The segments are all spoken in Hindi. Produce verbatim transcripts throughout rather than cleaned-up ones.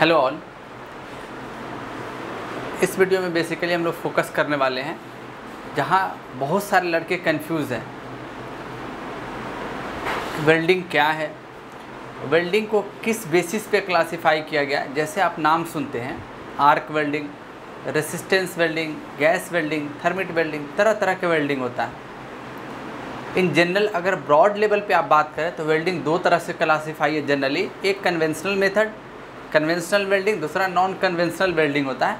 हेलो ऑल, इस वीडियो में बेसिकली हम लोग फोकस करने वाले हैं जहाँ बहुत सारे लड़के कंफ्यूज हैं। वेल्डिंग क्या है, वेल्डिंग को किस बेसिस पे क्लासिफाई किया गया है। जैसे आप नाम सुनते हैं arc welding, resistance welding, gas welding, thermit welding, तरह तरह के वेल्डिंग होता है। इन जनरल अगर ब्रॉड लेवल पे आप बात करें तो वेल्डिंग दो तरह से क्लासीफाई है जनरली। एक कन्वेंशनल मेथड, कन्वेंशनल वेल्डिंग, दूसरा नॉन कन्वेंशनल वेल्डिंग होता है।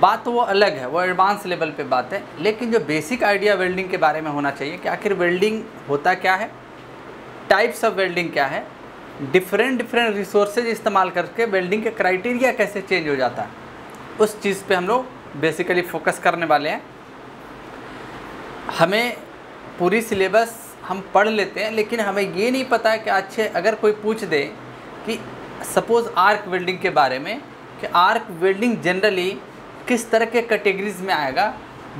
बात तो वो अलग है, वो एडवांस लेवल पे बात है, लेकिन जो बेसिक आइडिया वेल्डिंग के बारे में होना चाहिए कि आखिर वेल्डिंग होता क्या है, टाइप्स ऑफ वेल्डिंग क्या है, डिफरेंट डिफरेंट रिसोर्सेज इस्तेमाल करके वेल्डिंग के क्राइटेरिया कैसे चेंज हो जाता है, उस चीज़ पे हम लोग बेसिकली फोकस करने वाले हैं। हमें पूरी सिलेबस हम पढ़ लेते हैं, लेकिन हमें ये नहीं पता है कि अच्छे अगर कोई पूछ दे कि सपोज़ आर्क वेल्डिंग के बारे में कि आर्क वेल्डिंग जनरली किस तरह के कैटेगरीज में आएगा,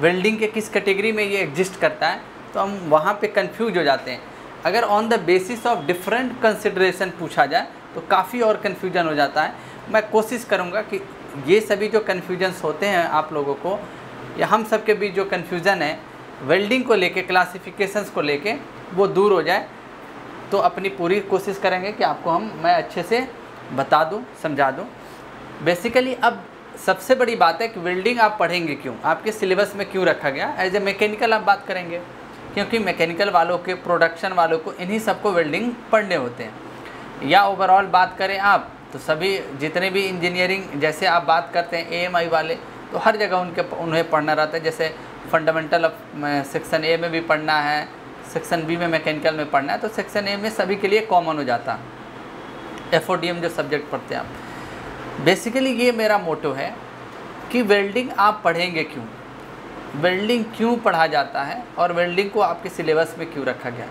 वेल्डिंग के किस कैटेगरी में ये एग्जिस्ट करता है, तो हम वहाँ पे कंफ्यूज हो जाते हैं। अगर on the basis of different consideration पूछा जाए तो काफ़ी और कन्फ्यूजन हो जाता है। मैं कोशिश करूँगा कि ये सभी जो कन्फ्यूजन्स होते हैं आप लोगों को या हम सब के बीच जो कन्फ्यूज़न है वेल्डिंग को लेके, क्लासिफिकेशंस को लेके, वो दूर हो जाए। तो अपनी पूरी कोशिश करेंगे कि आपको हम मैं अच्छे से बता दूं, समझा दूं। बेसिकली अब सबसे बड़ी बात है कि वेल्डिंग आप पढ़ेंगे क्यों, आपके सिलेबस में क्यों रखा गया। एज ए मैकेनिकल आप बात करेंगे क्योंकि मैकेनिकल वालों के, प्रोडक्शन वालों को, इन्हीं सबको वेल्डिंग पढ़ने होते हैं। या ओवरऑल बात करें आप तो सभी जितने भी इंजीनियरिंग जैसे आप बात करते हैं ए एम आई वाले, तो हर जगह उनके उन्हें पढ़ना रहता है। जैसे फंडामेंटल ऑफ सेक्शन ए में भी पढ़ना है, सेक्शन बी में मैकेनिकल में पढ़ना है, तो सेक्शन ए में सभी के लिए कॉमन हो जाता है। एफ ओ डी एम जो सब्जेक्ट पढ़ते हैं आप। बेसिकली ये मेरा मोटिव है कि वेल्डिंग आप पढ़ेंगे क्यों, वेल्डिंग क्यों पढ़ा जाता है और वेल्डिंग को आपके सिलेबस में क्यों रखा गया।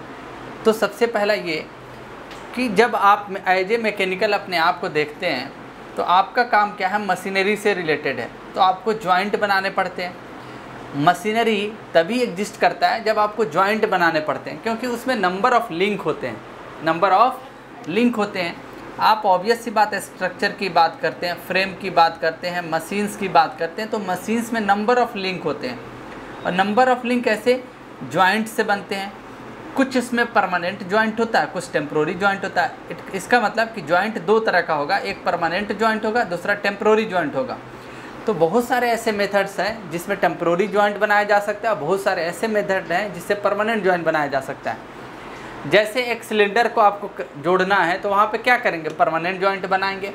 तो सबसे पहला ये कि जब आप एज ए मैकेनिकल अपने आप को देखते हैं तो आपका काम क्या है, मशीनरी से रिलेटेड है, तो आपको जॉइंट बनाने पड़ते हैं। मशीनरी तभी एग्जिस्ट करता है जब आपको जॉइंट बनाने पड़ते हैं, क्योंकि उसमें नंबर ऑफ़ लिंक होते हैं, नंबर ऑफ लिंक होते हैं। आप ऑब्वियस सी बात है, स्ट्रक्चर की बात करते हैं, फ्रेम की बात करते हैं, मशीन्स की बात करते हैं, तो मशीन्स में नंबर ऑफ लिंक होते हैं और नंबर ऑफ लिंक ऐसे जॉइंट से बनते हैं। कुछ इसमें परमानेंट जॉइंट होता है, कुछ टेम्प्रोरी जॉइंट होता है। इट, इसका मतलब कि जॉइंट दो तरह का होगा, एक परमानेंट जॉइंट होगा, दूसरा टेम्प्रोरी जॉइंट होगा। तो बहुत सारे ऐसे मेथड्स हैं जिसमें टेम्प्रोरी जॉइंट बनाया जा सकता है और बहुत सारे ऐसे मेथड हैं जिससे परमानेंट जॉइंट बनाया जा सकता है। जैसे एक सिलेंडर को आपको जोड़ना है तो वहाँ पे क्या करेंगे, परमानेंट जॉइंट बनाएंगे।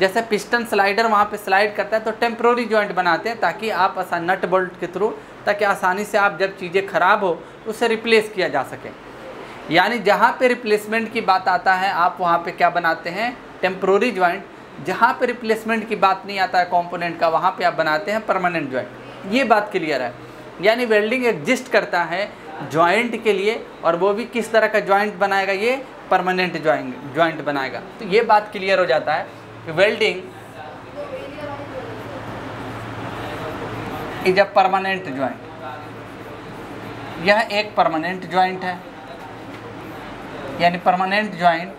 जैसे पिस्टन स्लाइडर वहाँ पे स्लाइड करता है तो टेम्प्रोरी जॉइंट बनाते हैं ताकि आप आसान नट बोल्ट के थ्रू, ताकि आसानी से आप जब चीज़ें खराब हो उसे रिप्लेस किया जा सके। यानी जहाँ पे रिप्लेसमेंट की बात आता है आप वहाँ पर क्या बनाते हैं, टेम्प्रोरी जॉइंट। जहाँ पर रिप्लेसमेंट की बात नहीं आता है कॉम्पोनेंट का, वहाँ पर आप बनाते हैं परमानेंट जॉइंट। ये बात क्लियर है। यानी वेल्डिंग एग्जिस्ट करता है जॉइंट के लिए, और वो भी किस तरह का जॉइंट बनाएगा, ये परमानेंट जॉइंट जॉइंट बनाएगा। तो ये बात क्लियर हो जाता है कि welding is a permanent joint. यह एक परमानेंट जॉइंट है, यानी परमानेंट जॉइंट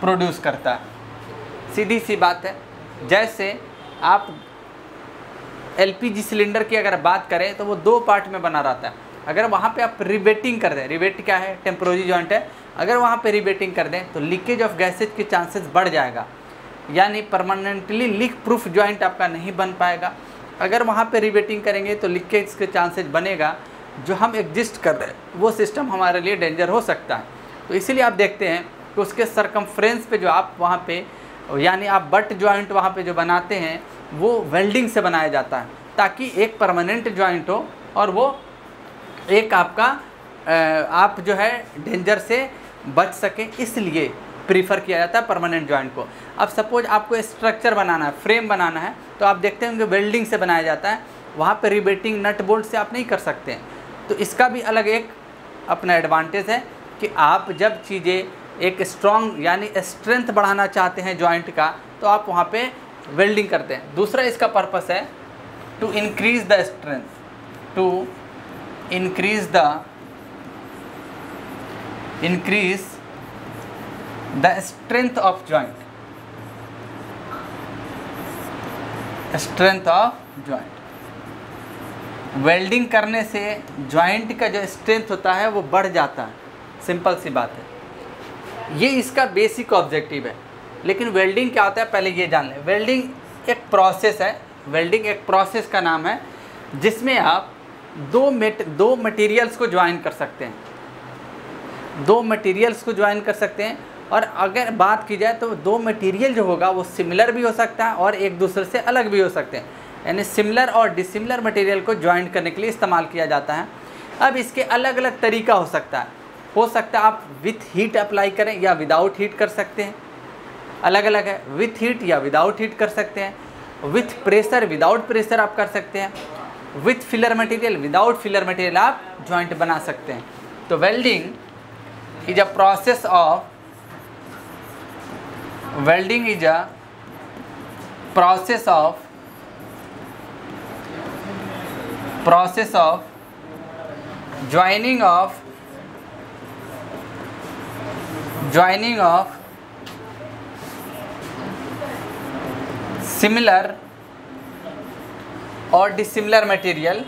प्रोड्यूस करता है। सीधी सी बात है। जैसे आप एलपीजी सिलेंडर की अगर बात करें तो वो दो पार्ट में बना रहता है। अगर वहाँ पे आप रिबेटिंग कर दें, रिबेट क्या है, टेम्प्रोरी जॉइंट है, अगर वहाँ पे रिबेटिंग कर दें तो लीकेज ऑफ गैसेज के चांसेस बढ़ जाएगा, यानी परमानेंटली लीक प्रूफ जॉइंट आपका नहीं बन पाएगा। अगर वहाँ पे रिबेटिंग करेंगे तो लीकेज के चांसेस बनेगा। जो हम एग्जिस्ट कर रहे हैं वो सिस्टम हमारे लिए डेंजर हो सकता है। तो इसीलिए आप देखते हैं कि उसके सरकमफ्रेंस पे जो आप वहाँ पर, यानी आप बट जॉइंट वहाँ पर जो बनाते हैं वो वेल्डिंग से बनाया जाता है, ताकि एक परमानेंट जॉइंट हो और वो एक आपका आप जो है डेंजर से बच सके, इसलिए प्रीफर किया जाता है परमानेंट जॉइंट को। अब सपोज आपको स्ट्रक्चर बनाना है, फ्रेम बनाना है, तो आप देखते होंगे वेल्डिंग से बनाया जाता है, वहाँ पे रिबेटिंग नट बोल्ट से आप नहीं कर सकते हैं। तो इसका भी अलग एक अपना एडवांटेज है कि आप जब चीज़ें एक स्ट्रॉन्ग यानी स्ट्रेंथ बढ़ाना चाहते हैं जॉइंट का, तो आप वहाँ पर वेल्डिंग करते हैं। दूसरा इसका पर्पस है to increase the strength, to increase the increase the strength of joint, strength of joint. Welding करने से जॉइंट का जो स्ट्रेंथ होता है वो बढ़ जाता है, सिंपल सी बात है, ये इसका बेसिक ऑब्जेक्टिव है। लेकिन वेल्डिंग क्या होता है पहले ये जान लें। वेल्डिंग एक प्रोसेस है, वेल्डिंग एक प्रोसेस का नाम है जिसमें आप दो मेट दो मटेरियल्स को ज्वाइन कर सकते हैं, दो मटेरियल्स को ज्वाइन कर सकते हैं। और अगर बात की जाए तो दो मटेरियल जो होगा वो सिमिलर भी हो सकता है और एक दूसरे से अलग भी हो सकते हैं, यानी सिमिलर और डिसिमिलर मटेरियल को ज्वाइन करने के लिए इस्तेमाल किया जाता है। अब इसके अलग अलग तरीका हो सकता है, हो सकता है आप विथ हीट अप्लाई करें या विदाउट हीट कर सकते हैं, अलग अलग है, विथ हीट या विदाउट हीट कर सकते हैं, विथ प्रेशर विदाउट प्रेशर आप कर सकते हैं, with filler material without filler material आप जॉइंट बना सकते हैं। तो welding is a process of welding is a process of process of joining of joining of similar और डिसिमिलर मटेरियल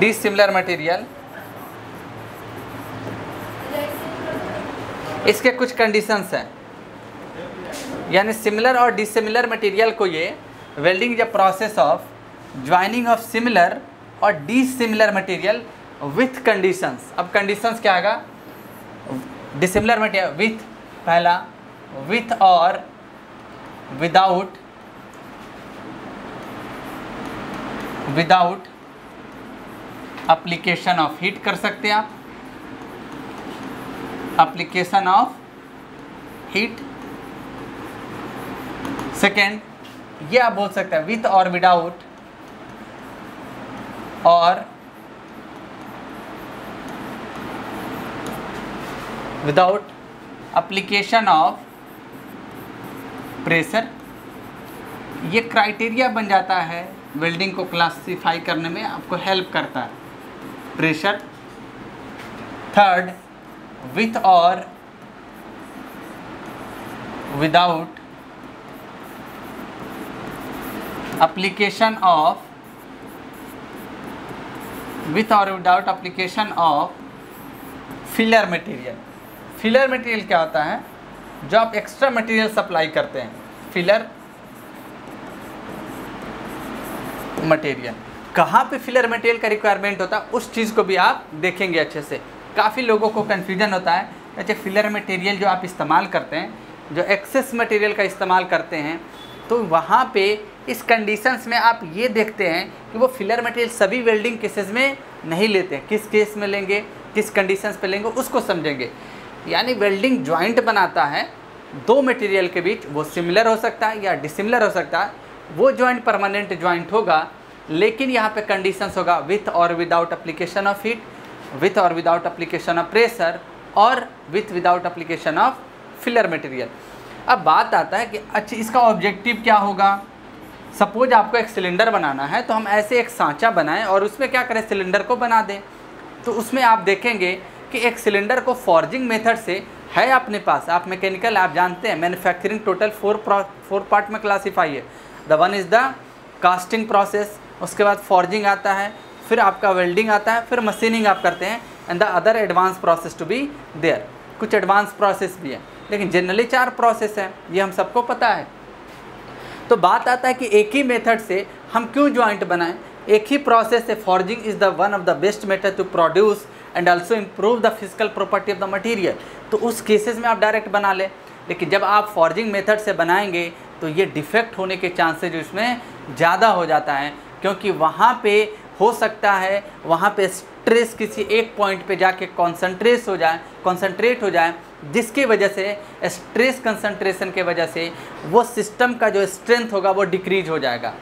डिसिमिलर मटेरियल। इसके कुछ कंडीशंस हैं, यानी सिमिलर और डिसिमिलर मटेरियल को ये वेल्डिंग जब process of joining of similar और डिसिमिलर मटेरियल विथ कंडीशंस। अब कंडीशंस क्या आएगा, डिसिमिलर मटेरियल विथ, पहला विथ और without without application of heat कर सकते हैं आप, एप्लीकेशन ऑफ हीट। सेकेंड ये आप बोल सकते हैं विथ और विदाउट और विदाउट एप्लीकेशन ऑफ प्रेशर। ये क्राइटेरिया बन जाता है वेल्डिंग को क्लासिफाई करने में, आपको हेल्प करता है प्रेशर। थर्ड विथ और विदाउट एप्लीकेशन ऑफ विथ और without application of filler material. Filler material क्या होता है, जो आप एक्स्ट्रा मटेरियल सप्लाई करते हैं, फिलर मटेरियल। कहाँ पे फिलर मटेरियल का रिक्वायरमेंट होता है उस चीज़ को भी आप देखेंगे अच्छे से। काफ़ी लोगों को कन्फ्यूजन होता है, अच्छा फिलर मटेरियल जो आप इस्तेमाल करते हैं, जो एक्सेस मटेरियल का इस्तेमाल करते हैं, तो वहाँ पे इस कंडीशंस में आप ये देखते हैं कि वो फिलर मटेरियल सभी वेल्डिंग केसेस में नहीं लेते हैं, किस केस में लेंगे, किस कंडीशंस पे लेंगे, उसको समझेंगे। यानी वेल्डिंग जॉइंट बनाता है दो मटेरियल के बीच, वो सिमिलर हो सकता है या डिसिमिलर हो सकता है, वो जॉइंट परमानेंट जॉइंट होगा। लेकिन यहाँ पर कंडीशंस होगा विथ और without application of heat, with और विदाउट एप्लीकेशन ऑफ प्रेशर और with without application of filler material. अब बात आता है कि अच्छा इसका ऑब्जेक्टिव क्या होगा। सपोज आपको एक सिलेंडर बनाना है, तो हम ऐसे एक सांचा बनाएं और उसमें क्या करें, सिलेंडर को बना दें। तो उसमें आप देखेंगे कि एक सिलेंडर को फॉर्जिंग मेथड से है अपने पास, आप मैकेनिकल आप जानते हैं manufacturing total four four part में क्लासीफाई है। The one is the casting process, उसके बाद फॉर्जिंग आता है, फिर आपका वेल्डिंग आता है, फिर मशीनिंग आप करते हैं, and the other advance process to be there. कुछ एडवांस प्रोसेस भी है, लेकिन जनरली चार प्रोसेस हैं, ये हम सबको पता है। तो बात आता है कि एक ही मेथड से हम क्यों जॉइंट बनाएं, एक ही प्रोसेस से। Forging is the one of the best method to produce and also improve the physical property of the material. तो उस केसेस में आप डायरेक्ट बना लें, लेकिन जब आप फॉर्जिंग मेथड से बनाएंगे तो ये डिफेक्ट होने के चांसेज उसमें ज़्यादा हो जाता है, क्योंकि वहाँ पर हो सकता है वहाँ पे स्ट्रेस किसी एक पॉइंट पे जाके कॉन्सनट्रेट हो जाए कॉन्सनट्रेट हो जाए जिसकी वजह से स्ट्रेस कंसनट्रेशन के वजह से वो सिस्टम का जो स्ट्रेंथ होगा वो डिक्रीज हो जाएगा।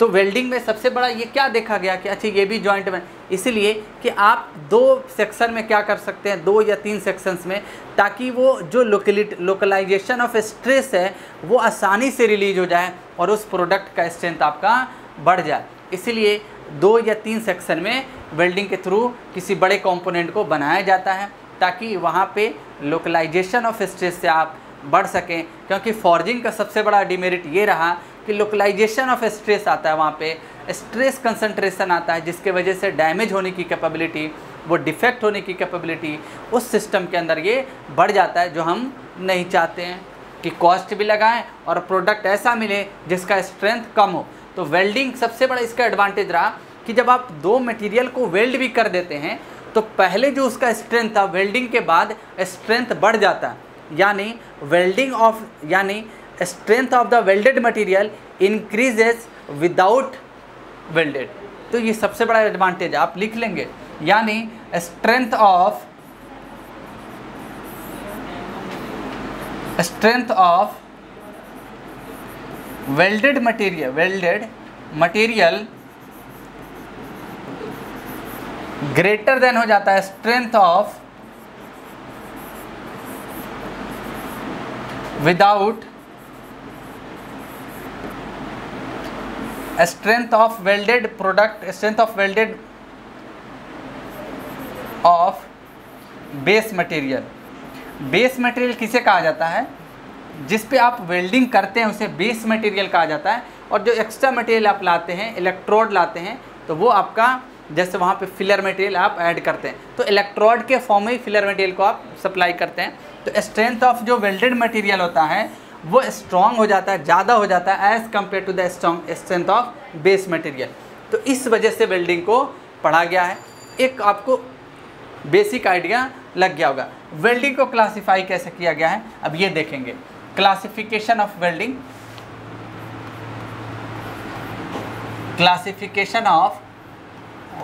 तो वेल्डिंग में सबसे बड़ा ये क्या देखा गया कि अच्छा ये भी जॉइंट में, इसीलिए कि आप दो सेक्शन में क्या कर सकते हैं, दो या तीन सेक्शंस में, ताकि वो जो लोकेलिटी लोकलाइजेशन ऑफ स्ट्रेस है वो आसानी से रिलीज हो जाए और उस प्रोडक्ट का स्ट्रेंथ आपका बढ़ जाए। इसीलिए दो या तीन सेक्शन में वेल्डिंग के थ्रू किसी बड़े कंपोनेंट को बनाया जाता है, ताकि वहाँ पे लोकलाइजेशन ऑफ स्ट्रेस से आप बढ़ सकें, क्योंकि फॉर्जिंग का सबसे बड़ा डिमेरिट ये रहा कि लोकलाइजेशन ऑफ स्ट्रेस आता है, वहाँ पे स्ट्रेस कंसंट्रेशन आता है, जिसके वजह से डैमेज होने की कैपेबिलिटी, वो डिफेक्ट होने की कैपेबिलिटी उस सिस्टम के अंदर ये बढ़ जाता है, जो हम नहीं चाहते हैं कि कॉस्ट भी लगाएं और प्रोडक्ट ऐसा मिले जिसका स्ट्रेंथ कम हो। तो वेल्डिंग सबसे बड़ा इसका एडवांटेज रहा कि जब आप दो मटेरियल को वेल्ड भी कर देते हैं तो पहले जो उसका स्ट्रेंथ था वेल्डिंग के बाद स्ट्रेंथ बढ़ जाता है, यानी वेल्डिंग ऑफ यानी strength of the welded material increases without welded. तो ये सबसे बड़ा एडवांटेज आप लिख लेंगे, यानी strength of strength of welded material welded material greater than हो जाता है strength of without strength of welded product strength of welded of base material. Base material किसे कहा जाता है? जिस पे आप वेल्डिंग करते हैं उसे बेस मटेरियल कहा जाता है। और जो एक्स्ट्रा मटेरियल आप लाते हैं, इलेक्ट्रोड लाते हैं, तो वो आपका जैसे वहाँ पे फिलर मटेरियल आप ऐड करते हैं, तो इलेक्ट्रोड के फॉर्म में फिलर मटेरियल को आप सप्लाई करते हैं। तो स्ट्रेंथ ऑफ जो वेल्डेड मटेरियल होता है वो स्ट्रॉन्ग हो जाता है, ज़्यादा हो जाता है as compare to the strong strength of base material. तो इस वजह से वेल्डिंग को पढ़ा गया है। एक आपको बेसिक आइडिया लग गया होगा। वेल्डिंग को क्लासीफाई कैसे किया गया है अब ये देखेंगे। Classification of welding classification of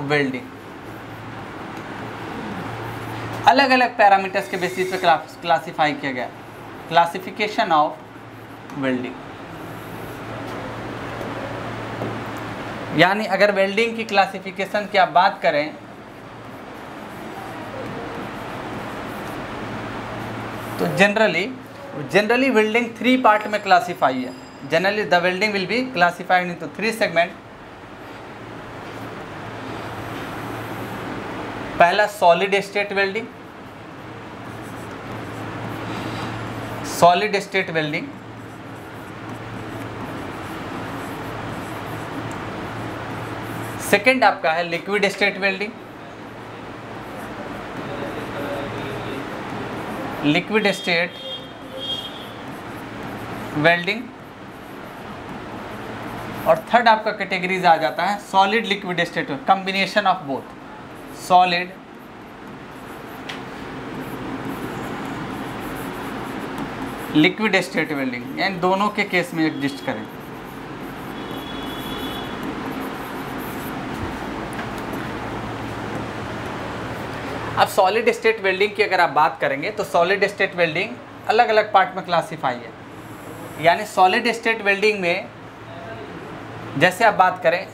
welding अलग अलग पैरामीटर्स के बेसिस पे क्लासिफाई किया गया। क्लासिफिकेशन ऑफ वेल्डिंग, यानी अगर वेल्डिंग की क्लासिफिकेशन की आप बात करें तो generally generally welding three part में क्लासीफाई है। Generally the welding will be classified into three segment. पहला solid state welding solid state welding second आपका है liquid state welding liquid state welding और थर्ड आपका कैटेगरीज आ जाता है solid liquid state, combination of both solid liquid state welding, यानी दोनों के केस में एग्जिस्ट करें। अब सॉलिड स्टेट वेल्डिंग की अगर आप बात करेंगे तो सॉलिड स्टेट वेल्डिंग अलग अलग पार्ट में क्लासिफाई है। यानी सॉलिड स्टेट वेल्डिंग में जैसे आप बात करें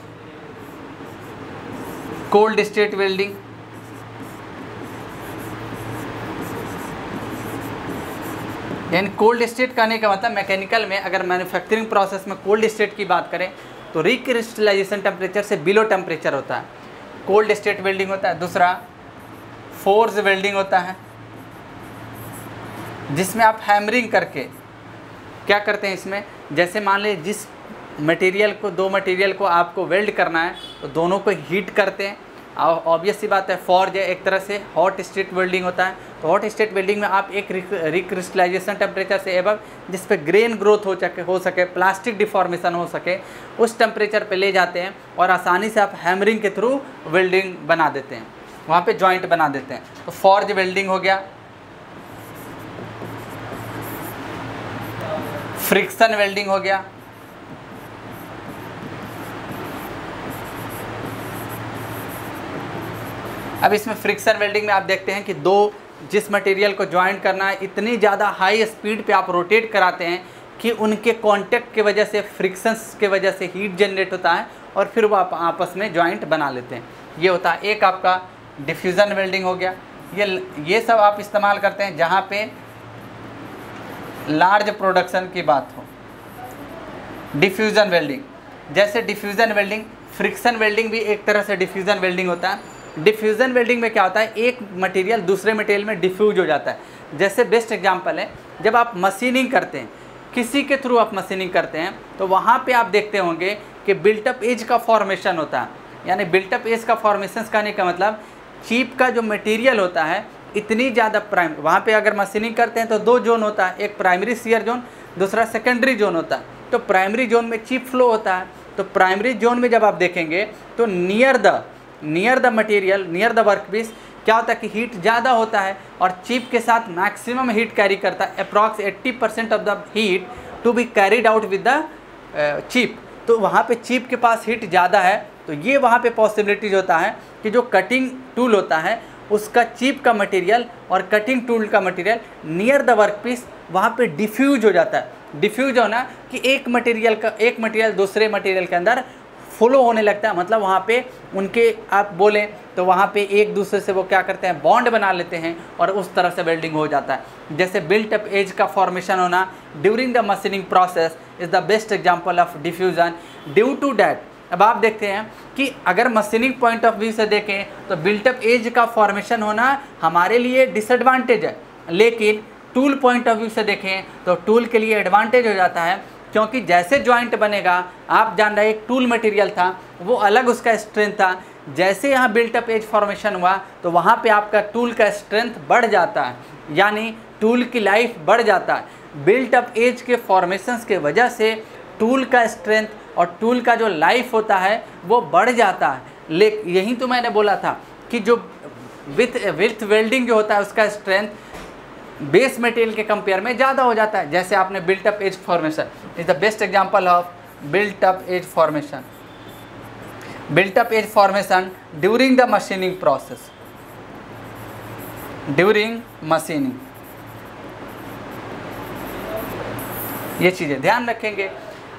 कोल्ड स्टेट वेल्डिंग, यानी कोल्ड स्टेट कहने का मतलब मैकेनिकल में अगर मैन्युफैक्चरिंग प्रोसेस में कोल्ड स्टेट की बात करें तो रिक्रिस्टलाइजेशन टेम्परेचर से बिलो टेम्परेचर होता है, कोल्ड स्टेट वेल्डिंग होता है। दूसरा फोर्स वेल्डिंग होता है, जिसमें आप हैमरिंग करके क्या करते हैं, इसमें जैसे मान लें जिस मटेरियल को दो मटेरियल को आपको वेल्ड करना है तो दोनों को हीट करते हैं। ऑब्वियस सी बात है फॉर्ज है, एक तरह से हॉट स्टेट वेल्डिंग होता है। तो हॉट स्टेट वेल्डिंग में आप एक रिक्रिस्टलाइजेशन टेम्परेचर से एबव जिस पे ग्रेन ग्रोथ हो सके हो सके प्लास्टिक डिफॉर्मेशन हो सके उस टेम्परेचर पे ले जाते हैं और आसानी से आप हैमरिंग के थ्रू वेल्डिंग बना देते हैं, वहाँ पर जॉइंट बना देते हैं। तो फॉर्ज वेल्डिंग हो गया, फ्रिक्शन वेल्डिंग हो गया, अब इसमें फ्रिक्शन वेल्डिंग में आप देखते हैं कि दो जिस मटेरियल को ज्वाइंट करना है इतनी ज़्यादा हाई स्पीड पे आप रोटेट कराते हैं कि उनके कांटेक्ट के वजह से फ्रिक्शंस के वजह से हीट जनरेट होता है और फिर वो आप आपस में ज्वाइंट बना लेते हैं। ये होता है एक आपका डिफ्यूज़न वेल्डिंग हो गया। ये ये सब आप इस्तेमाल करते हैं जहाँ पे लार्ज प्रोडक्शन की बात हो। डिफ्यूज़न वेल्डिंग जैसे डिफ्यूज़न वेल्डिंग फ्रिक्शन वेल्डिंग भी एक तरह से डिफ्यूज़न वेल्डिंग होता है। डिफ्यूज़न वेल्डिंग में क्या होता है, एक मटेरियल दूसरे मटेरियल में डिफ्यूज हो जाता है। जैसे बेस्ट एग्जांपल है जब आप मशीनिंग करते हैं, किसी के थ्रू आप मशीनिंग करते हैं, तो वहाँ पे आप देखते होंगे कि बिल्टअप एज का फॉर्मेशन होता है। यानी बिल्टअप एज का फॉर्मेशन कहने का मतलब चिप का जो मटेरियल होता है इतनी ज़्यादा प्राइम, वहाँ पे अगर मशीनिंग करते हैं तो दो जोन होता है, एक प्राइमरी शियर जोन, दूसरा सेकेंडरी जोन होता है। तो प्राइमरी जोन में चिप फ्लो होता है, तो प्राइमरी जोन में जब आप देखेंगे तो near the near the material, near the workpiece क्या होता है कि हीट ज़्यादा होता है और चिप के साथ मैक्सिमम हीट कैरी करता है। अप्रॉक्स अस्सी percent of the heat to be carried out with the chip. तो वहाँ पे चिप के पास हीट ज़्यादा है, तो ये वहाँ पे पॉसिबिलिटीज होता है कि जो कटिंग टूल होता है उसका चिप का मटेरियल और कटिंग टूल का मटेरियल नियर द वर्कपीस वहाँ पे डिफ्यूज हो जाता है। डिफ्यूज होना कि एक मटेरियल का एक मटेरियल दूसरे मटेरियल के अंदर फ्लो होने लगता है, मतलब वहाँ पे उनके आप बोलें तो वहाँ पे एक दूसरे से वो क्या करते हैं, बॉन्ड बना लेते हैं और उस तरह से वेल्डिंग हो जाता है। जैसे बिल्ट अप एज का फॉर्मेशन होना during the machining process is the best example of diffusion due to that. अब आप देखते हैं कि अगर मशीनिंग पॉइंट ऑफ व्यू से देखें तो बिल्ट अप एज का फॉर्मेशन होना हमारे लिए डिसएडवांटेज है, लेकिन टूल पॉइंट ऑफ व्यू से देखें तो टूल के लिए एडवांटेज हो जाता है, क्योंकि जैसे जॉइंट बनेगा, आप जान रहे एक टूल मटेरियल था, वो अलग उसका स्ट्रेंथ था, जैसे यहाँ बिल्ट अप एज फॉर्मेशन हुआ तो वहाँ पे आपका टूल का स्ट्रेंथ बढ़ जाता है, यानी टूल की लाइफ बढ़ जाता है। बिल्ट अप एज के फॉर्मेशंस के वजह से टूल का स्ट्रेंथ और टूल का जो लाइफ होता है वो बढ़ जाता है। ले यही तो मैंने बोला था कि जो विथ विथ वेल्डिंग जो होता है उसका स्ट्रेंथ बेस मटेरियल के कंपेयर में ज़्यादा हो जाता है। जैसे आपने built up edge formation is the best example of built up edge formation. Built up edge formation during the machining process, during machining, ये चीज़ें ध्यान रखेंगे।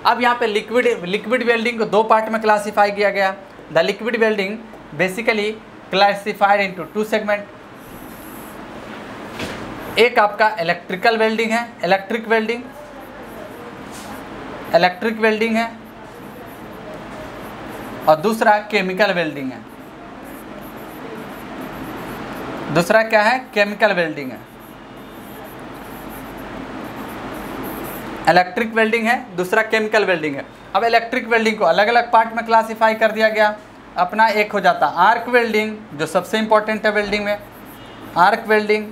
अब यहाँ पे लिक्विड लिक्विड वेल्डिंग को दो पार्ट में क्लासीफाई किया गया। The liquid welding basically classified into two segment. एक आपका इलेक्ट्रिकल वेल्डिंग है, इलेक्ट्रिक वेल्डिंग इलेक्ट्रिक वेल्डिंग है, और दूसरा केमिकल वेल्डिंग है। दूसरा क्या है? केमिकल वेल्डिंग है। इलेक्ट्रिक वेल्डिंग है, दूसरा केमिकल वेल्डिंग है। अब इलेक्ट्रिक वेल्डिंग को अलग अलग पार्ट में क्लासिफाई कर दिया गया। अपना एक हो जाता आर्क वेल्डिंग, जो सबसे इंपॉर्टेंट है वेल्डिंग में, आर्क वेल्डिंग,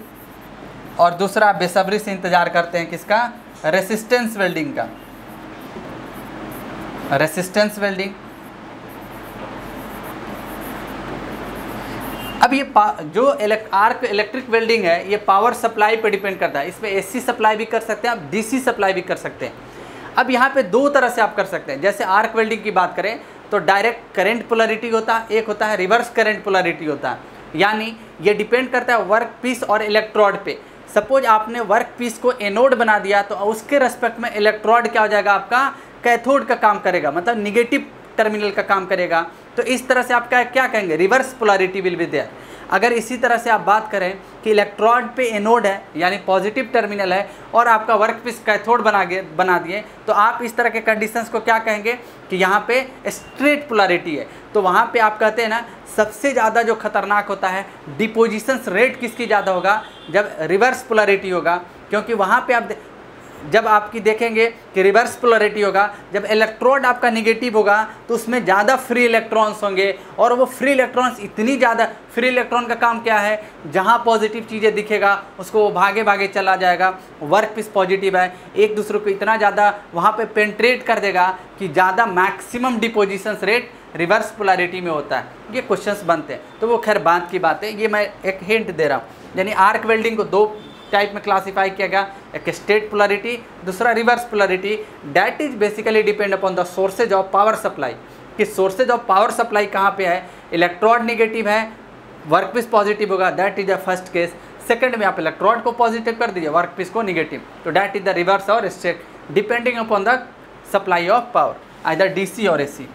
और दूसरा बेसब्री से इंतजार करते हैं किसका, रेसिस्टेंस वेल्डिंग का। रेसिस्टेंस वेल्डिंग, अब ये जो आर्क इलेक्ट्रिक वेल्डिंग है ये पावर सप्लाई पे डिपेंड करता है। इसमें एसी सप्लाई भी कर सकते हैं आप, डीसी सप्लाई भी कर सकते हैं। अब यहाँ पे दो तरह से आप कर सकते हैं। जैसे आर्क वेल्डिंग की बात करें तो डायरेक्ट करंट पोलैरिटी होता है, एक होता है रिवर्स करंट पोलैरिटी होता है, यानी ये डिपेंड करता है वर्क पीस और इलेक्ट्रोड पे। सपोज आपने वर्क पीस को एनोड बना दिया तो उसके रेस्पेक्ट में इलेक्ट्रोड क्या हो जाएगा, आपका कैथोड का काम करेगा, मतलब निगेटिव टर्मिनल का काम करेगा। तो इस तरह से आपका क्या कहेंगे, reverse polarity will be there. अगर इसी तरह से आप बात करें कि इलेक्ट्रोड पे एनोड है यानी पॉजिटिव टर्मिनल है और आपका वर्क पीस कैथोड बना गए बना दिए, तो आप इस तरह के कंडीशंस को क्या कहेंगे कि यहाँ पे स्ट्रेट पोलैरिटी है। तो वहाँ पे आप कहते हैं ना, सबसे ज़्यादा जो खतरनाक होता है डिपोजिशंस रेट किसकी ज़्यादा होगा, जब रिवर्स पोलैरिटी होगा, क्योंकि वहाँ पे आप जब आपकी देखेंगे कि रिवर्स पोलैरिटी होगा, जब इलेक्ट्रोड आपका नेगेटिव होगा तो उसमें ज़्यादा फ्री इलेक्ट्रॉन्स होंगे, और वो फ्री इलेक्ट्रॉन्स इतनी ज़्यादा, फ्री इलेक्ट्रॉन का काम क्या है, जहाँ पॉजिटिव चीज़ें दिखेगा उसको वो भागे भागे चला जाएगा। वर्क पीस पॉजिटिव है, एक दूसरे को इतना ज़्यादा वहाँ पे पेंट्रेट कर देगा कि ज़्यादा maximum depositions rate reverse polarity में होता है। ये क्वेश्चंस बनते हैं, तो वो खैर बात की बात है, ये मैं एक हिंट दे रहा हूँ। यानी आर्क वेल्डिंग को दो टाइप में क्लासिफाई किया गया, एक स्ट्रेट पोलैरिटी, दूसरा reverse polarity. That is basically depend upon the sources of power supply, कि सोर्सेज ऑफ पावर सप्लाई कहाँ पे है। इलेक्ट्रोड नेगेटिव है, वर्क पीस पॉजिटिव होगा, that is the first case. Second में आप इलेक्ट्रोड को पॉजिटिव कर दीजिए, वर्क पीस को नेगेटिव, तो डैट इज द रिवर्स और straight, depending upon the supply of power, either D C और ए सी।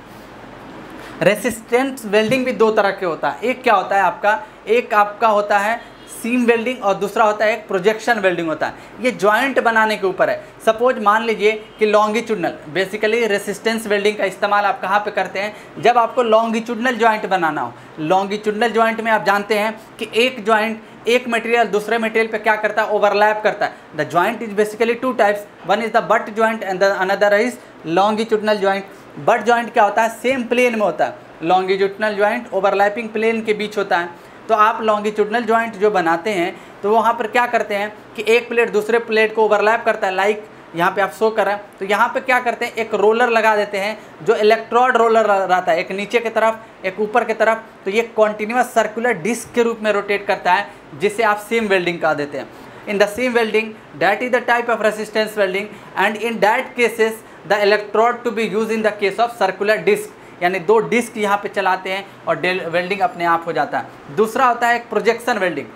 रेसिस्टेंस वेल्डिंग भी दो तरह के होता है। एक क्या होता है आपका, एक आपका होता है सीम वेल्डिंग और दूसरा होता है एक प्रोजेक्शन वेल्डिंग होता है। ये जॉइंट बनाने के ऊपर है। सपोज मान लीजिए कि लॉन्गिट्यूडनल, बेसिकली रेसिस्टेंस वेल्डिंग का इस्तेमाल आप कहाँ पे करते हैं, जब आपको लॉन्गिट्यूडनल जॉइंट बनाना हो। लॉन्गिट्यूडनल जॉइंट में आप जानते हैं कि एक जॉइंट एक मटेरियल दूसरे मटेरियल पे क्या करता है, ओवरलैप करता है। The joint is basically two types, one is the butt joint and the another is longitudinal joint. Butt joint क्या होता है, सेम प्लेन में होता है, लॉन्गिट्यूडनल ज्वाइंट ओवरलैपिंग प्लेन के बीच होता है। तो आप लॉन्गिट्यूडनल ज्वाइंट जो बनाते हैं तो वहाँ पर क्या करते हैं कि एक प्लेट दूसरे प्लेट को ओवरलैप करता है, लाइक यहाँ पे आप शो कर रहे हैं। तो यहाँ पे क्या करते हैं, एक रोलर लगा देते हैं जो इलेक्ट्रोड रोलर रहता है, एक नीचे की तरफ एक ऊपर की तरफ। तो ये कॉन्टिन्यूस सर्कुलर डिस्क के रूप में रोटेट करता है, जिसे आप सीम वेल्डिंग कह देते हैं। In the seam welding that is the type of resistance welding and in that cases the electrode to be use in the case of circular disc, यानी दो डिस्क यहाँ पे चलाते हैं और वेल्डिंग अपने आप हो जाता है। दूसरा होता है एक projection welding.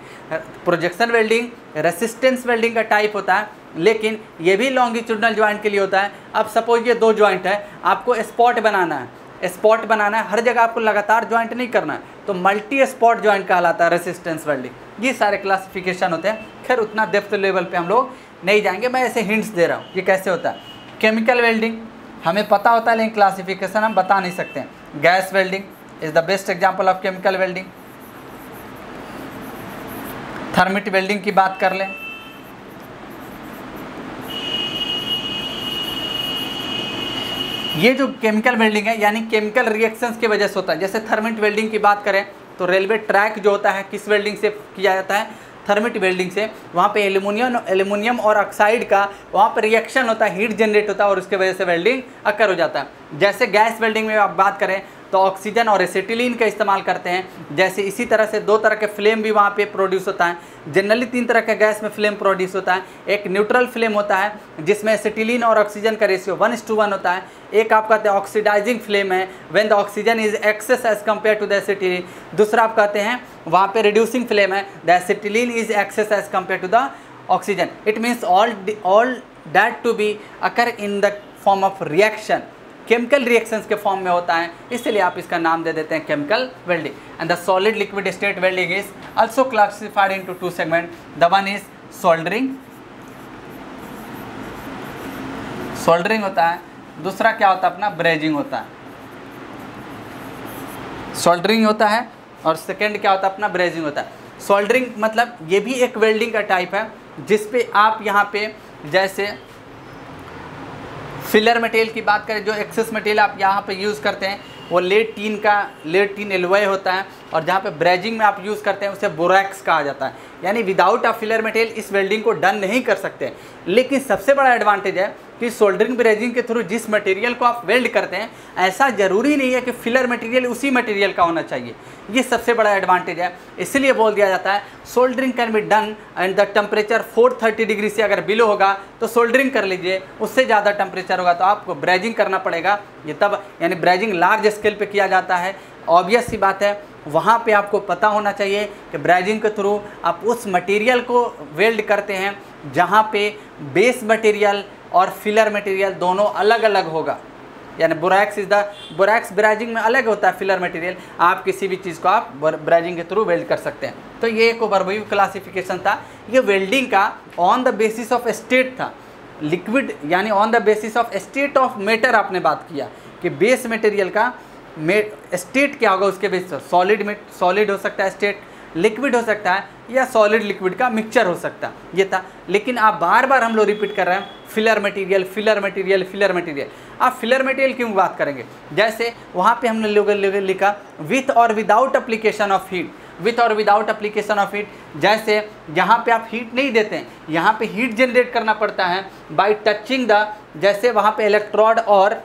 Projection welding resistance welding का टाइप होता है, लेकिन ये भी लॉन्गिट्यूडनल ज्वाइंट के लिए होता है। अब सपोज ये दो ज्वाइंट है, आपको स्पॉट बनाना है, स्पॉट बनाना है, हर जगह आपको लगातार ज्वाइंट नहीं करना है, तो मल्टी स्पॉट ज्वाइंट कहलाता है रेसिस्टेंस वेल्डिंग। ये सारे क्लासिफिकेशन होते हैं। खैर उतना डेप्थ लेवल पे हम लोग नहीं जाएंगे, मैं ऐसे हिंट्स दे रहा हूँ ये कैसे होता है। केमिकल वेल्डिंग हमें पता होता है, लेकिन क्लासिफिकेशन हम बता नहीं सकते हैं। Gas welding is the best example of chemical welding. Thermit welding की बात कर लें, ये जो केमिकल वेल्डिंग है यानी केमिकल रिएक्शंस की वजह से होता है। जैसे थर्मिट वेल्डिंग की बात करें तो रेलवे ट्रैक जो होता है किस वेल्डिंग से किया जाता है, थर्मिट वेल्डिंग से। वहाँ पे एल्यूमिनियम एल्यूमिनियम और ऑक्साइड का वहाँ पर रिएक्शन होता है, हीट जनरेट होता है और उसके वजह से वेल्डिंग अकर हो जाता है। जैसे गैस वेल्डिंग में आप बात करें तो ऑक्सीजन और एसिटिलीन का इस्तेमाल करते हैं। जैसे इसी तरह से दो तरह के फ्लेम भी वहाँ पे प्रोड्यूस होता है। जनरली तीन तरह के गैस में फ्लेम प्रोड्यूस होता है। एक न्यूट्रल फ्लेम होता है जिसमें एसिटिलीन और ऑक्सीजन का ratio one is two one होता है। एक आप कहते हैं ऑक्सीडाइजिंग फ्लेम है, when the oxygen is excess as compare to the acetylene. दूसरा आप कहते हैं वहाँ पर रिड्यूसिंग फ्लेम है, the acetylene is excess as compare to the oxygen. It means all all that to be occur in the form of reaction, chemical reactions के फॉर्म में होता है, इसलिए आप इसका नाम दे देते हैं chemical welding. And the solid liquid state welding is also classified into two segment, the one is soldering, soldering होता है, दूसरा क्या होता है अपना ब्रेजिंग होता है। सोल्डरिंग होता है और सेकेंड क्या होता है अपना ब्रेजिंग होता है। सोल्डरिंग मतलब ये भी एक वेल्डिंग का टाइप है जिसपे आप यहाँ पे जैसे फिलर मटेरियल की बात करें, जो एक्सेस मटेरियल आप यहाँ पे यूज़ करते हैं वो लेड टीन का लेड टीन एलॉय होता है, और जहाँ पे ब्रेजिंग में आप यूज़ करते हैं उसे बोरैक्स कहा जाता है। यानी विदाउट अ फिलर मटेरियल इस वेल्डिंग को डन नहीं कर सकते। लेकिन सबसे बड़ा एडवांटेज है कि सोल्डरिंग ब्रेजिंग के थ्रू जिस मटेरियल को आप वेल्ड करते हैं, ऐसा ज़रूरी नहीं है कि फिलर मटेरियल उसी मटेरियल का होना चाहिए। ये सबसे बड़ा एडवांटेज है, इसलिए बोल दिया जाता है soldering can be done and the temperature four thirty degree से अगर बिलो होगा तो सोल्डरिंग कर लीजिए, उससे ज़्यादा टेम्परेचर होगा तो आपको ब्रेजिंग करना पड़ेगा। ये तब यानी ब्रेजिंग लार्ज स्केल पर किया जाता है, ऑब्वियस सी बात है। वहाँ पे आपको पता होना चाहिए कि ब्रेजिंग के थ्रू आप उस मटेरियल को वेल्ड करते हैं जहाँ पे बेस मटेरियल और फिलर मटेरियल दोनों अलग अलग होगा। यानी borax is the borax brazing में अलग होता है फिलर मटेरियल। आप किसी भी चीज़ को आप ब्रेजिंग के थ्रू वेल्ड कर सकते हैं। तो ये एक ओवरव्यू क्लासिफिकेशन था, ये वेल्डिंग का on the basis of state था, लिक्विड यानी on the basis of state of matter. आपने बात किया कि बेस मटेरियल का स्टेट क्या होगा उसके बेस पर, सॉलिड में सॉलिड हो सकता है स्टेट, लिक्विड हो सकता है या सॉलिड लिक्विड का मिक्सचर हो सकता है, ये था। लेकिन आप बार बार हम लोग रिपीट कर रहे हैं filler material filler material filler material. आप फिलर मटेरियल क्यों बात करेंगे, जैसे वहाँ पे हमने लोगों ने लिखा विथ और without application of heat, with और विदाउट एप्लीकेशन ऑफ हीट। जैसे यहाँ पे आप हीट नहीं देते हैं, यहाँ पे हीट जनरेट करना पड़ता है बाय टचिंग द, जैसे वहाँ पे इलेक्ट्रोड और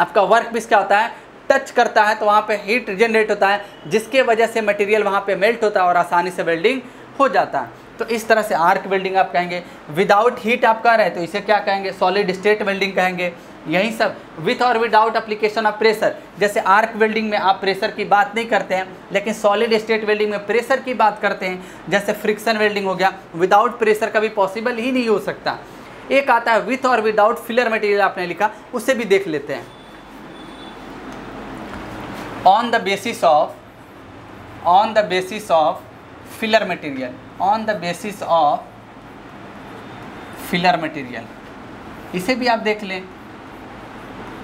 आपका वर्क पीस क्या होता है टच करता है तो वहाँ पे हीट जनरेट होता है, जिसके वजह से मटेरियल वहाँ पे मेल्ट होता है और आसानी से वेल्डिंग हो जाता है। तो इस तरह से आर्क वेल्डिंग आप कहेंगे। विदाउट हीट आप कह रहे हैं तो इसे क्या कहेंगे, सॉलिड स्टेट वेल्डिंग कहेंगे। यही सब विथ और विदाउट एप्लीकेशन ऑफ प्रेशर, जैसे आर्क वेल्डिंग में आप प्रेशर की बात नहीं करते हैं, लेकिन सॉलिड स्टेट वेल्डिंग में प्रेशर की बात करते हैं। जैसे फ्रिक्शन वेल्डिंग हो गया, विदाउट प्रेशर कभी पॉसिबल ही नहीं हो सकता। एक आता है विथ और विदाउट फिलर मटेरियल, आपने लिखा, उसे भी देख लेते हैं। On the basis of on the basis of filler material, on the basis of filler material, इसे भी आप देख लें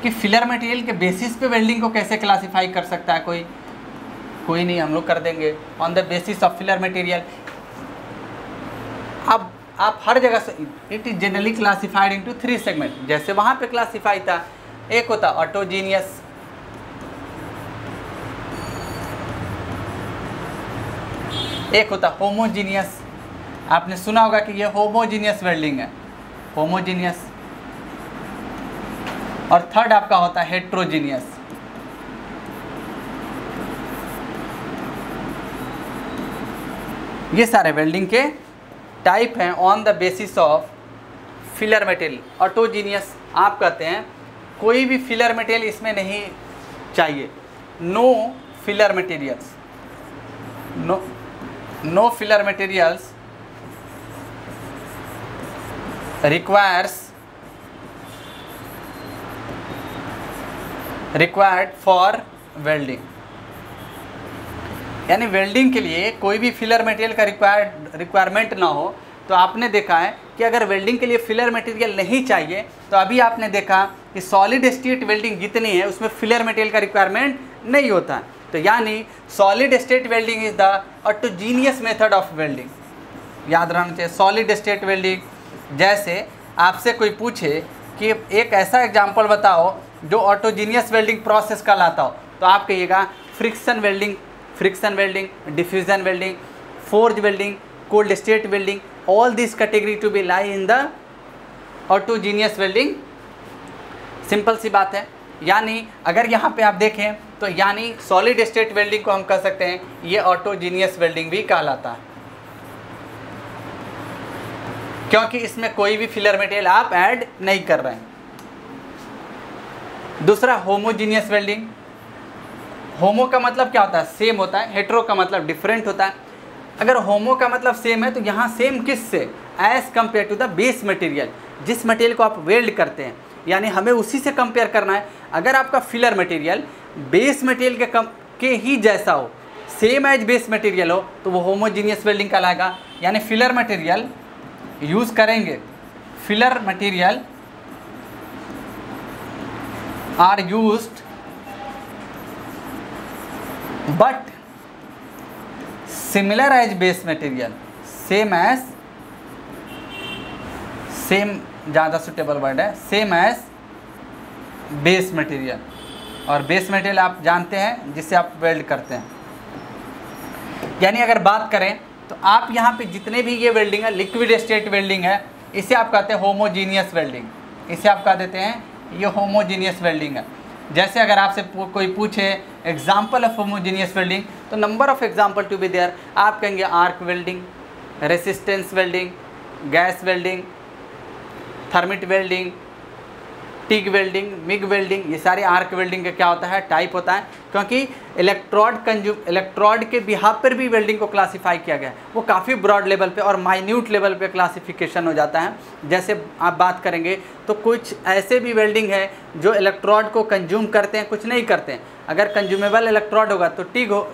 कि फिलर मटेरियल के बेसिस पे वेल्डिंग को कैसे क्लासिफाई कर सकता है कोई कोई नहीं, हम लोग कर देंगे। On the basis of filler material आप हर जगह से it is generally classified into three segment. जैसे वहाँ पे क्लासिफाई था, एक होता ऑटोजीनियस, एक होता होमोजीनियस। आपने सुना होगा कि ये होमोजीनियस वेल्डिंग है, होमोजीनियस। और थर्ड आपका होता है हेट्रोजीनियस। ये सारे वेल्डिंग के टाइप हैं on the basis of filler material. Autogenous आप कहते हैं कोई भी फिलर मेटेरियल इसमें नहीं चाहिए, no filler materials, no no filler materials requires required for welding. यानी वेल्डिंग के लिए कोई भी फिलर मटेरियल का रिक्वायर्ड रिक्वायरमेंट ना हो। तो आपने देखा है कि अगर वेल्डिंग के लिए फिलर मटेरियल नहीं चाहिए, तो अभी आपने देखा कि सॉलिड स्टेट वेल्डिंग जितनी है उसमें फिलर मटेरियल का रिक्वायरमेंट नहीं होता। तो यानी solid state welding is the autogenous method of welding. याद रहना चाहिए सॉलिड स्टेट वेल्डिंग। जैसे आपसे कोई पूछे कि एक ऐसा एग्जाम्पल बताओ जो ऑटोजीनियस वेल्डिंग प्रोसेस कहलाता हो, तो आप कहिएगा friction welding, friction welding, diffusion welding, forge welding, cold state welding, all this category to be lie in the autogenous welding. Simple सी बात है। यानी अगर यहाँ पे आप देखें तो यानी सॉलिड स्टेट वेल्डिंग को हम कह सकते हैं ये ऑटोजीनियस वेल्डिंग भी कहलाता है, क्योंकि इसमें कोई भी फिलर मटेरियल आप ऐड नहीं कर रहे हैं। दूसरा होमोजीनियस वेल्डिंग। होमो का मतलब क्या होता है? सेम होता है। हेट्रो का मतलब डिफरेंट होता है। अगर होमो का मतलब सेम है तो यहाँ सेम किस से? As compare to the base material, जिस मटेरियल को आप वेल्ड करते हैं, यानी हमें उसी से कंपेयर करना है। अगर आपका फिलर मटेरियल बेस मटेरियल के कम के ही जैसा हो, सेम एज बेस मटेरियल हो, तो वो होमोजीनियस वेल्डिंग कहलाएगा। यानी फिलर मटेरियल यूज़ करेंगे, filler material are used but similar as base material, same as, same ज़्यादा सुटेबल वर्ड है, सेम एज बेस मटेरियल। और बेस मटेरियल आप जानते हैं जिसे आप वेल्ड करते हैं। यानी अगर बात करें तो आप यहाँ पे जितने भी ये वेल्डिंग है, लिक्विड स्टेट वेल्डिंग है, इसे आप कहते हैं होमोजीनियस वेल्डिंग, इसे आप कह देते हैं ये होमोजीनियस वेल्डिंग है। जैसे अगर आपसे कोई पूछे एग्जाम्पल ऑफ होमोजीनियस वेल्डिंग, तो number of example to be there, आप कहेंगे arc welding, resistance welding, gas welding, thermit welding, TIG welding, MIG welding. ये सारे आर्क वेल्डिंग का क्या होता है? टाइप होता है। क्योंकि इलेक्ट्रोड कंज्यू इलेक्ट्रोड के बिहाव पर भी वेल्डिंग को क्लासीफाई किया गया है। वो काफ़ी ब्रॉड लेवल पे और माइन्यूट लेवल पे क्लासिफिकेशन हो जाता है। जैसे आप बात करेंगे तो कुछ ऐसे भी वेल्डिंग है जो इलेक्ट्रोड को कंज्यूम करते हैं, कुछ नहीं करते हैं। अगर कंज्यूमेबल इलेक्ट्रोड होगा तो टिग हो,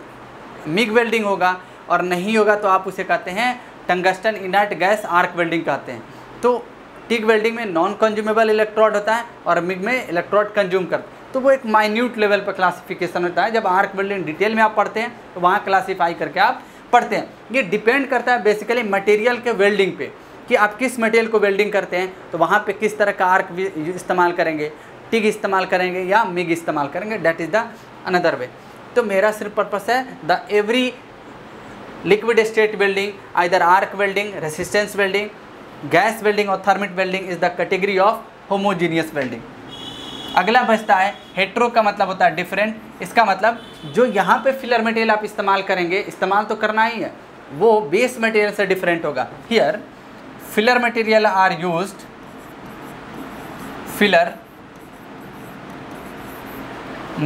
मिग वेल्डिंग होगा, और नहीं होगा तो आप उसे कहते हैं tungsten inert gas arc welding कहते हैं। तो टिग वेल्डिंग में नॉन कंज्यूमेबल इलेक्ट्रोड होता है और मिग में इलेक्ट्रोड कंज्यूम करते हैं। तो वो एक माइन्यूट लेवल पर क्लासिफिकेशन होता है। जब आर्क वेल्डिंग डिटेल में आप पढ़ते हैं तो वहाँ क्लासीफाई करके आप पढ़ते हैं। ये डिपेंड करता है बेसिकली मटेरियल के वेल्डिंग पे कि आप किस मटेरियल को वेल्डिंग करते हैं, तो वहाँ पे किस तरह का आर्क इस्तेमाल करेंगे, टिग इस्तेमाल करेंगे या मिग इस्तेमाल करेंगे। That is the another way. तो मेरा सिर्फ पर्पस है the every liquid state welding, either arc welding, resistance welding, gas welding और thermit welding is the category of homogeneous welding. अगला बचता है हेट्रो, का मतलब होता है डिफरेंट। इसका मतलब जो यहाँ पे फिलर मटेरियल आप इस्तेमाल करेंगे, इस्तेमाल तो करना ही है, वो बेस मटेरियल से डिफरेंट होगा। Here filler material are used, filler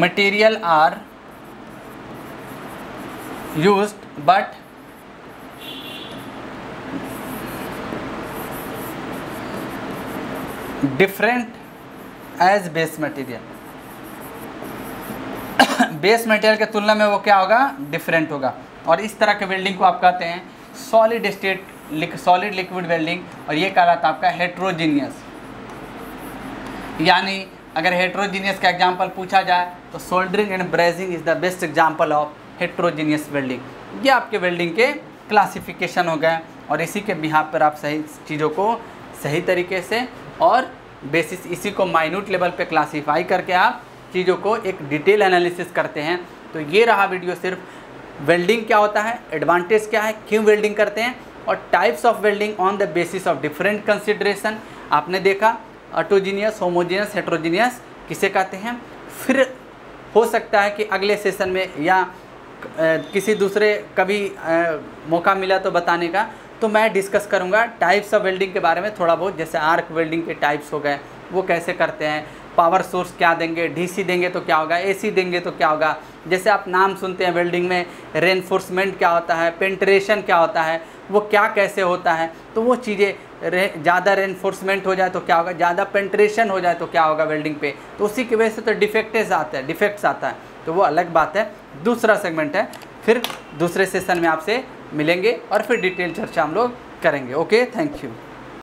material are used but different as base material. Base material के तुलना में वो क्या होगा? डिफरेंट होगा। और इस तरह के वेल्डिंग को आप कहते हैं solid state, solid liquid welding, और ये कहलाता है आपका हेट्रोजीनियस। यानी अगर हेट्रोजीनियस का एग्जांपल पूछा जाए तो soldering and brazing is the best example of heterogeneous welding. ये आपके वेल्डिंग के क्लासिफिकेशन हो गए। और इसी के बिहाफ पर आप सही चीज़ों को सही तरीके से और बेसिस इसी को माइन्यूट लेवल पे क्लासीफाई करके आप चीज़ों को एक डिटेल एनालिसिस करते हैं। तो ये रहा वीडियो सिर्फ वेल्डिंग क्या होता है, एडवांटेज क्या है, क्यों वेल्डिंग करते हैं और types of welding on the basis of different consideration आपने देखा, ऑटोजीनियस, होमोजीनियस, हेट्रोजीनियस किसे कहते हैं। फिर हो सकता है कि अगले सेशन में या किसी दूसरे कभी मौका मिला तो बताने का, तो मैं डिस्कस करूंगा टाइप्स ऑफ वेल्डिंग के बारे में थोड़ा बहुत, जैसे आर्क वेल्डिंग के टाइप्स हो गए वो कैसे करते हैं, पावर सोर्स क्या देंगे, डीसी देंगे तो क्या होगा, एसी देंगे तो क्या होगा। जैसे आप नाम सुनते हैं वेल्डिंग में रेनफोर्समेंट क्या होता है, पेंट्रेशन क्या होता है, वो क्या कैसे होता है, तो वो चीज़ें रे ज़्यादा रेनफोर्समेंट हो जाए तो क्या होगा, ज़्यादा पेंट्रेशन हो जाए तो क्या होगा वेल्डिंग पे, तो उसी की वजह से तो डिफेक्टेज आता है डिफेक्ट्स आता है, तो वो अलग बात है, दूसरा सेगमेंट है। फिर दूसरे सेशन में आपसे मिलेंगे और फिर डिटेल चर्चा हम लोग करेंगे। Okay, thank you.